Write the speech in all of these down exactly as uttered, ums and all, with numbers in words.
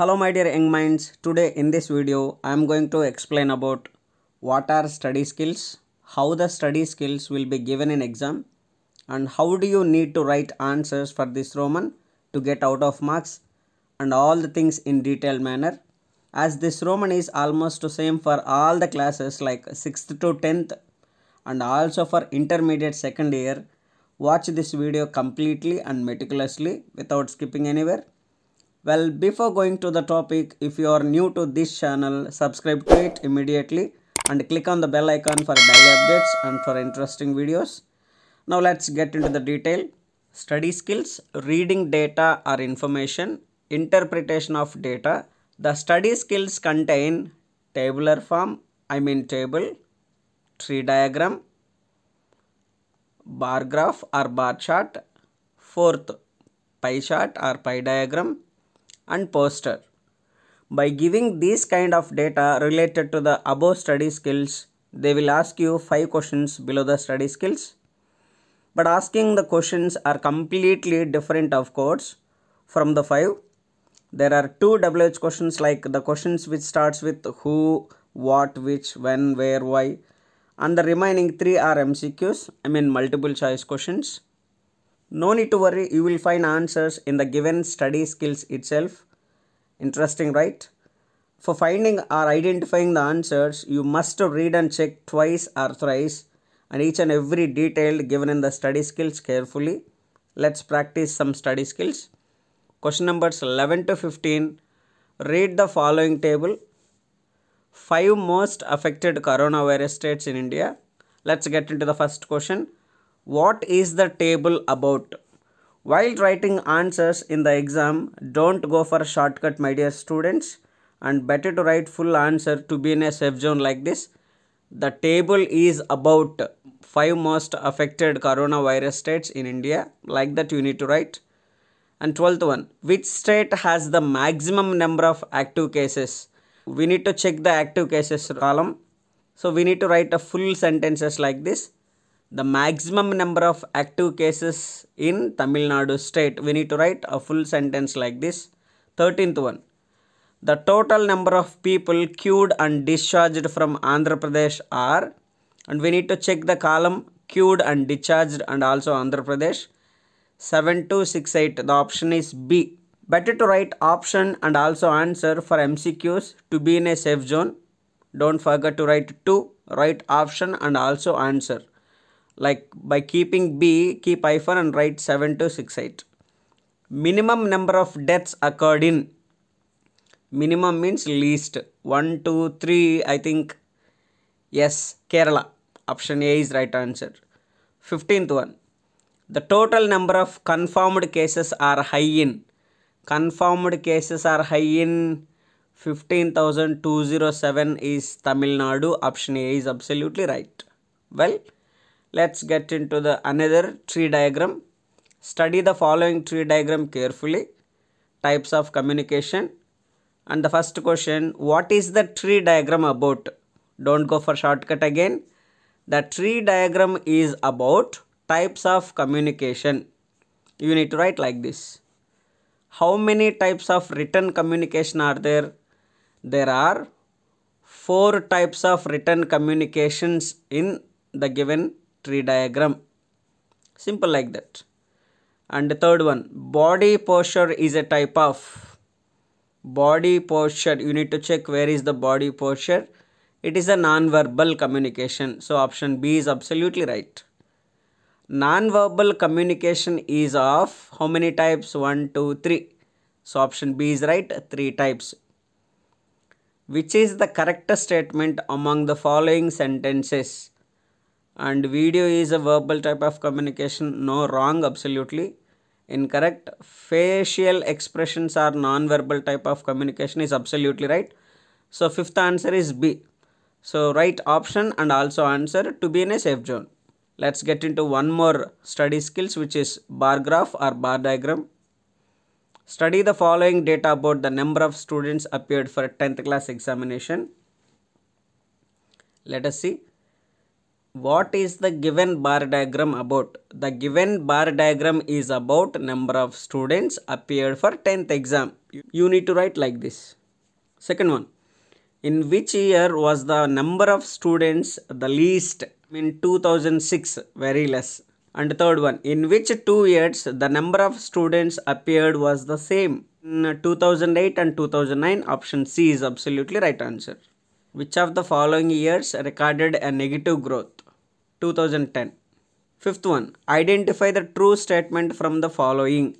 Hello my dear young minds, today in this video I am going to explain about what are study skills, how the study skills will be given in exam, and how do you need to write answers for this Roman to get out of marks, and all the things in detailed manner, as this Roman is almost the same for all the classes like sixth to tenth and also for intermediate second year. Watch this video completely and meticulously without skipping anywhere. Well, before going to the topic, if you are new to this channel, subscribe to it immediately and click on the bell icon for daily updates and for interesting videos. Now let's get into the detail. Study skills: reading data or information, interpretation of data. The study skills contain tabular form, I mean table, tree diagram, bar graph or bar chart, fourth pie chart or pie diagram, and poster. By giving these kind of data related to the above study skills, they will ask you five questions below the study skills. But asking the questions are completely different, of course, from the five. There are two W H questions, like the questions which starts with who, what, which, when, where, why, and the remaining three are M C Qs, I mean multiple choice questions. No need to worry, you will find answers in the given study skills itself. Interesting, right? For finding or identifying the answers, you must read and check twice or thrice and each and every detail given in the study skills carefully. Let's practice some study skills. Question numbers eleven to fifteen. Read the following table. five most affected coronavirus states in India. Let's get into the first question. What is the table about? While writing answers in the exam, don't go for a shortcut, my dear students, and better to write full answer to be in a safe zone like this. The table is about five most affected coronavirus states in India. Like that you need to write. And twelfth one, which state has the maximum number of active cases? We need to check the active cases column. So we need to write a full sentences like this. The maximum number of active cases in Tamil Nadu state. We need to write a full sentence like this. thirteenth one. The total number of people cured and discharged from Andhra Pradesh are. And we need to check the column cured and discharged and also Andhra Pradesh. seven two six eight. The option is B. Better to write option and also answer for M C Qs to be in a safe zone. Don't forget to write two. Write option and also answer. Like by keeping B, keep hyphen and write seven two six eight. Minimum number of deaths occurred in. Minimum means least. one, two, three, I think. Yes, Kerala. Option A is right answer. fifteenth one. The total number of confirmed cases are high in. Confirmed cases are high in fifteen thousand two hundred seven is Tamil Nadu. Option A is absolutely right. Well, let's get into the another tree diagram. Study the following tree diagram carefully. Types of communication. And the first question, what is the tree diagram about? Don't go for shortcut again. The tree diagram is about types of communication. You need to write like this. How many types of written communication are there? There are four types of written communications in the given tree diagram. Simple like that. And the third one, body posture is a type of. Body posture, you need to check where is the body posture. It is a non-verbal communication, so option B is absolutely right. Non-verbal communication is of how many types? One, two, three, so option B is right. Three types. Which is the correct statement among the following sentences? And video is a verbal type of communication. No, wrong, absolutely incorrect. Facial expressions are non-verbal type of communication is absolutely right. So fifth answer is B. So write option and also answer to be in a safe zone. Let's get into one more study skills, which is bar graph or bar diagram. Study the following data about the number of students appeared for tenth class examination. Let us see. What is the given bar diagram about? The given bar diagram is about number of students appeared for tenth exam. You need to write like this. Second one. In which year was the number of students the least? In two thousand six, very less. And third one. In which two years the number of students appeared was the same? In two thousand eight and two thousand nine, option C is absolutely right answer. Which of the following years recorded a negative growth? two thousand ten. Fifth one, identify the true statement from the following.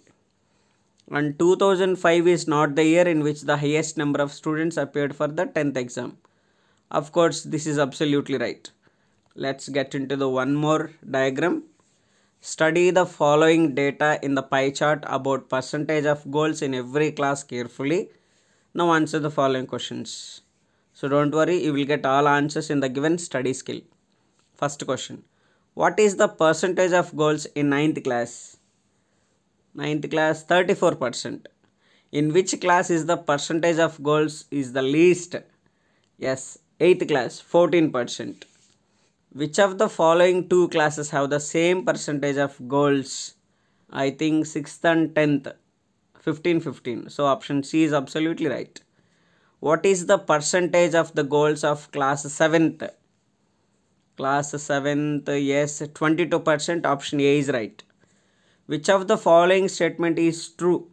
And two thousand five is not the year in which the highest number of students appeared for the tenth exam. Of course, this is absolutely right. Let's get into the one more diagram. Study the following data in the pie chart about percentage of goals in every class carefully. Now answer the following questions. So don't worry, you will get all answers in the given study skill. First question. What is the percentage of goals in ninth class? ninth class, thirty-four percent. In which class is the percentage of goals is the least? Yes, eighth class, fourteen percent. Which of the following two classes have the same percentage of goals? I think sixth and tenth, fifteen fifteen. So option C is absolutely right. What is the percentage of the goals of class seventh? Class seventh, yes, twenty-two percent. Option A is right. Which of the following statement is true?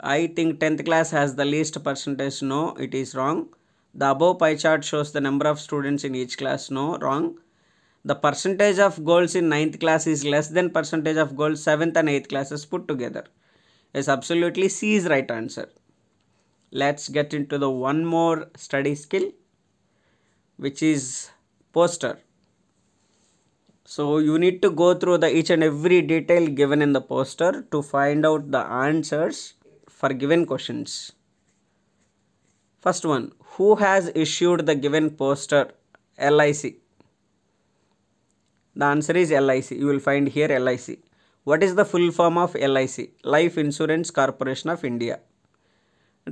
I think tenth class has the least percentage. No, it is wrong. The above pie chart shows the number of students in each class. No, wrong. The percentage of goals in ninth class is less than percentage of goals seventh and eighth classes put together. Yes, absolutely C is right answer. Let's get into the one more study skill, which is poster. So you need to go through the each and every detail given in the poster to find out the answers for given questions. First one, who has issued the given poster? L I C. The answer is L I C. You will find here L I C. What is the full form of L I C? Life Insurance Corporation of India.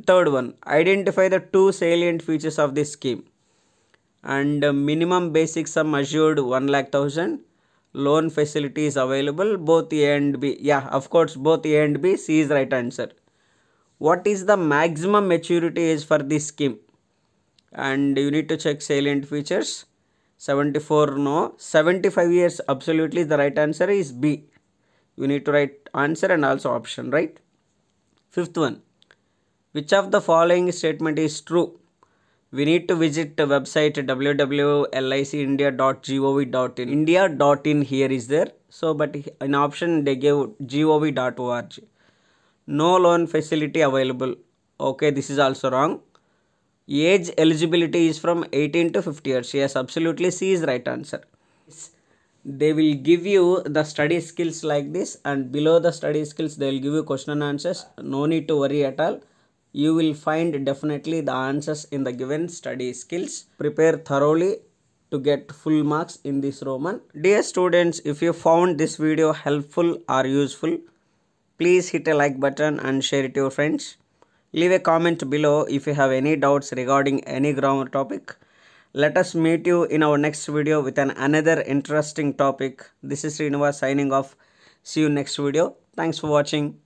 Third one, identify the two salient features of this scheme. And minimum basic sum assured one lakh thousand. Loan facilities available, both A and B. Yeah, of course, both A and B. C is right answer. What is the maximum maturity age for this scheme? And you need to check salient features. seventy-four, no. seventy-five years, absolutely the right answer is B. You need to write answer and also option, right? Fifth one. Which of the following statement is true? We need to visit the website w w w dot l i c india dot gov dot in. India dot in here is there. So, but in option they gave gov dot org. No loan facility available. Okay, this is also wrong. Age eligibility is from eighteen to fifty years. Yes, absolutely C is right answer. They will give you the study skills like this, and below the study skills they will give you question and answers. No need to worry at all. You will find definitely the answers in the given study skills. Prepare thoroughly to get full marks in this Roman. Dear students, if you found this video helpful or useful, please hit a like button and share it to your friends. Leave a comment below if you have any doubts regarding any grammar topic. Let us meet you in our next video with an another interesting topic. This is Srinivas signing off. See you next video. Thanks for watching.